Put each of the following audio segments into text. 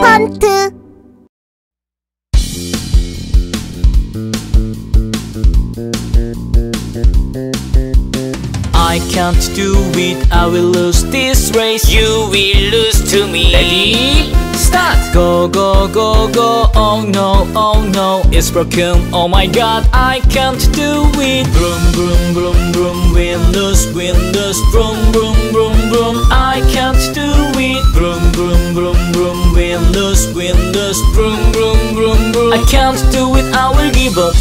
펀트. I can't do it, I will lose this race. You will lose to me. Ready? Start! Go, go, go, go, oh no, it's broken, oh my god, I can't do it. Vroom, vroom, vroom, vroom, we'll lose, vroom, vroom, vroom, vroom, I can't do it. Vroom, vroom, vroom, vroom, we'll lose, vroom, vroom, vroom, vroom, I can't do it, I will give up.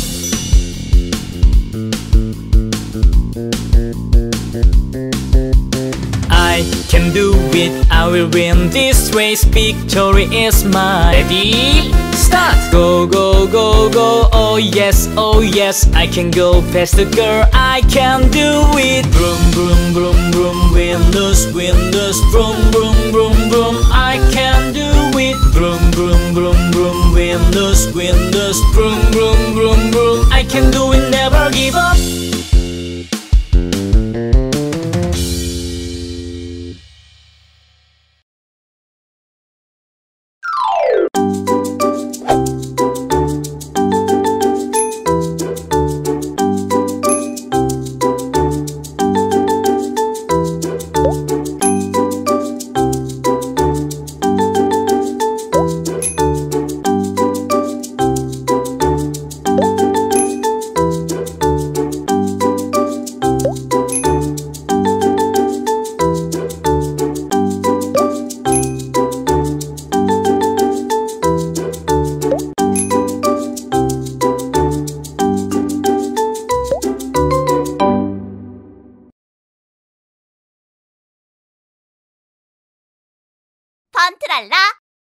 I can do it, I will win this race, victory is mine. Ready? Start! Go, go, go, go, oh yes, I can go past the girl, I can do it. Vroom, vroom, vroom, vroom, we'll lose, vroom, vroom, vroom, vroom, I can do it. Vroom, vroom, vroom, vroom, we'll lose, vroom, vroom, vroom, vroom, I can do it, never give up. 펀트랄라,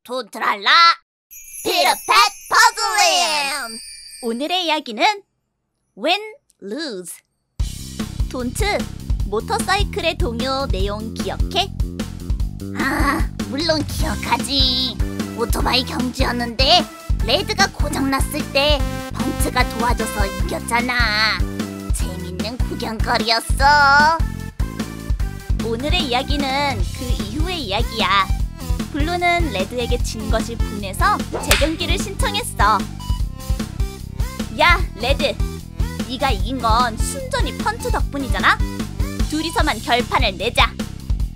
돈트랄라, 피터팬 퍼즐림! 오늘의 이야기는 Win, Lose. 돈트, 모터사이클의 동요 내용 기억해? 아, 물론 기억하지. 오토바이 경주였는데 레드가 고장났을 때 펀트가 도와줘서 이겼잖아. 재밌는 구경거리였어. 오늘의 이야기는 그 이후의 이야기야. 블루는 레드에게 진 것이 분해서 재경기를 신청했어. 야, 레드! 네가 이긴 건 순전히 펀트 덕분이잖아? 둘이서만 결판을 내자.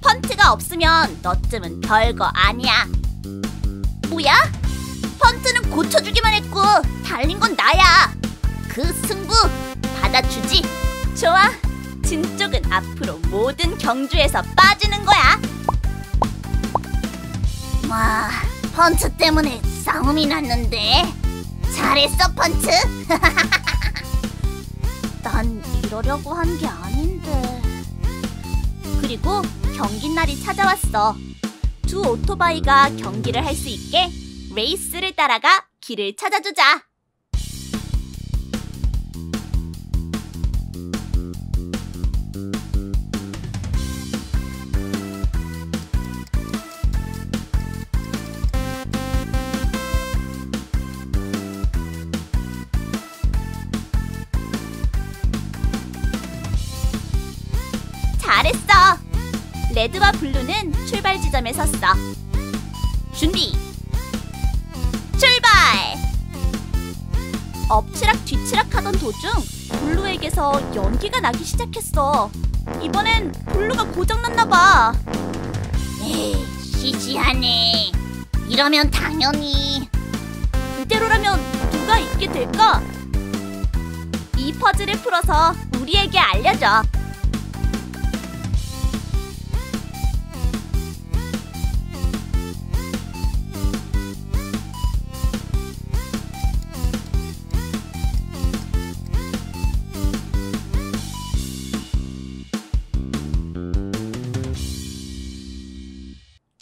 펀트가 없으면 너쯤은 별거 아니야. 뭐야? 펀트는 고쳐주기만 했고 달린 건 나야. 그 승부 받아주지. 좋아, 진 쪽은 앞으로 모든 경주에서 빠지는 거야. 와, 펀트 때문에 싸움이 났는데 잘했어, 펀트! 난 이러려고 한 게 아닌데. 그리고 경기날이 찾아왔어. 두 오토바이가 경기를 할 수 있게 레이스를 따라가 길을 찾아주자. 잘했어! 레드와 블루는 출발 지점에 섰어. 준비! 출발! 엎치락 뒤치락 하던 도중 블루에게서 연기가 나기 시작했어. 이번엔 블루가 고장났나봐. 에이, 시시하네. 이러면 당연히. 이대로라면 누가 이기게 될까? 이 퍼즐을 풀어서 우리에게 알려줘.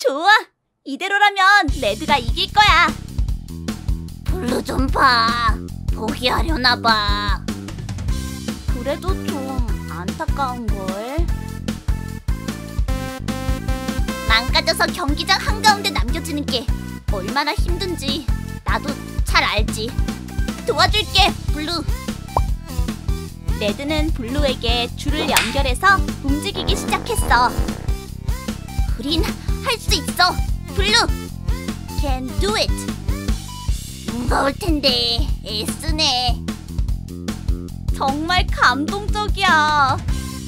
좋아! 이대로라면 레드가 이길 거야! 블루 좀 봐! 포기하려나 봐! 그래도 좀 안타까운걸? 망가져서 경기장 한가운데 남겨지는 게 얼마나 힘든지 나도 잘 알지! 도와줄게, 블루! 레드는 블루에게 줄을 연결해서 움직이기 시작했어. 우린 할 수 있어! 블루! Can do it! 무거울 텐데 애쓰네. 정말 감동적이야.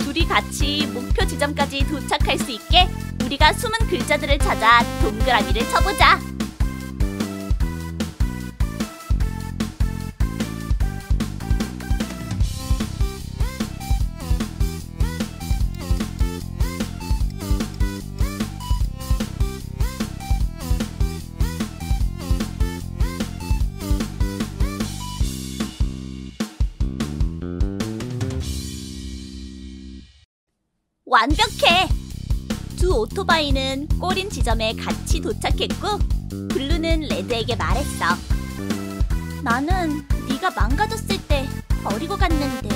둘이 같이 목표 지점까지 도착할 수 있게 우리가 숨은 글자들을 찾아 동그라미를 쳐보자. 완벽해! 두 오토바이는 꼬린 지점에 같이 도착했고 블루는 레드에게 말했어. 나는 네가 망가졌을 때 버리고 갔는데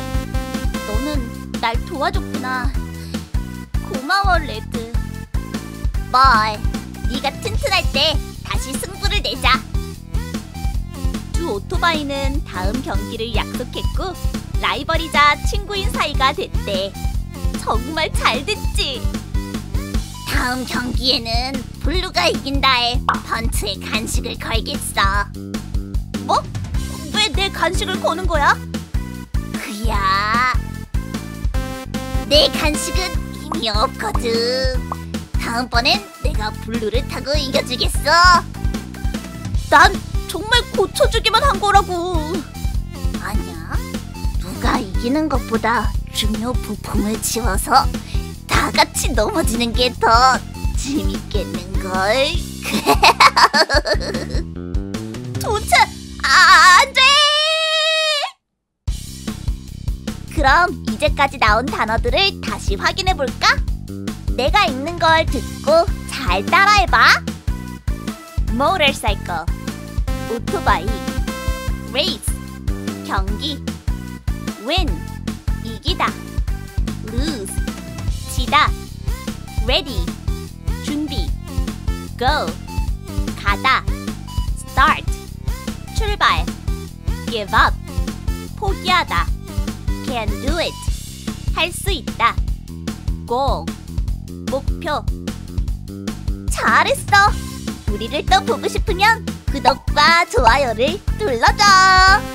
너는 날 도와줬구나. 고마워 레드. 뭘! 네가 튼튼할 때 다시 승부를 내자. 두 오토바이는 다음 경기를 약속했고 라이벌이자 친구인 사이가 됐대. 정말 잘 됐지? 다음 경기에는 블루가 이긴다에 펀트의 간식을 걸겠어. 뭐? 왜 내 간식을 거는 거야? 그야, 내 간식은 이미 없거든. 다음번엔 내가 블루를 타고 이겨주겠어. 난 정말 고쳐주기만 한 거라고. 아니야, 누가 이기는 것보다 중요 부품을 지워서 다 같이 넘어지는 게 더 재밌겠는걸? 도착! 안 돼! 그럼 이제까지 나온 단어들을 다시 확인해볼까? 내가 읽는 걸 듣고 잘 따라해봐. 모터사이클, 오토바이, 레이스, 경기, 윈, 이기다, lose, 지다, ready, 준비, go, 가다, start, 출발, give up, 포기하다, can do it, 할 수 있다, goal, 목표. 잘했어! 우리를 또 보고 싶으면 구독과 좋아요를 눌러줘!